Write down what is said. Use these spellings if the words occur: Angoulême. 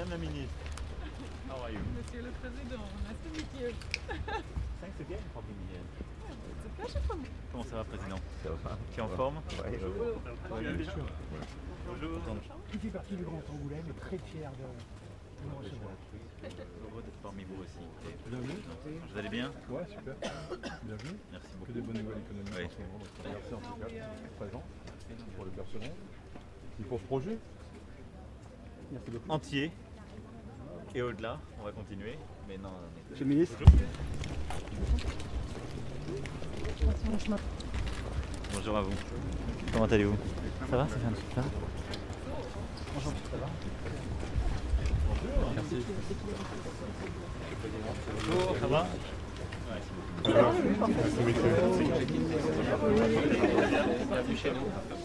Madame la Ministre, how are you? Monsieur le Président, nice to meet you. Thanks again for being here. It's a pleasure for me. Comment ça va, Président? Ça va. Tu es en forme? Oui. Bonjour. Bonjour. Qui fait partie du Grand Angoulême est très fier de nous recevoir. Heureux d'être parmi vous aussi. Bienvenue. Vous allez bien? Oui, super. Bienvenue. Merci beaucoup. Que des bonnes nouvelles économiques en ce moment. Merci en tout cas d'être présent pour le personnel et pour ce projet. Merci beaucoup. Entier. Et au-delà, on va continuer. Mais non, monsieur le ministre. Bonjour. Bonjour à vous. Comment allez-vous? Ça va? Ça fait un petit peu tard. Bonjour. Ça va? Bonjour. Merci. Bonjour. Ça va? Merci beaucoup. Merci, monsieur. Bienvenue chez nous.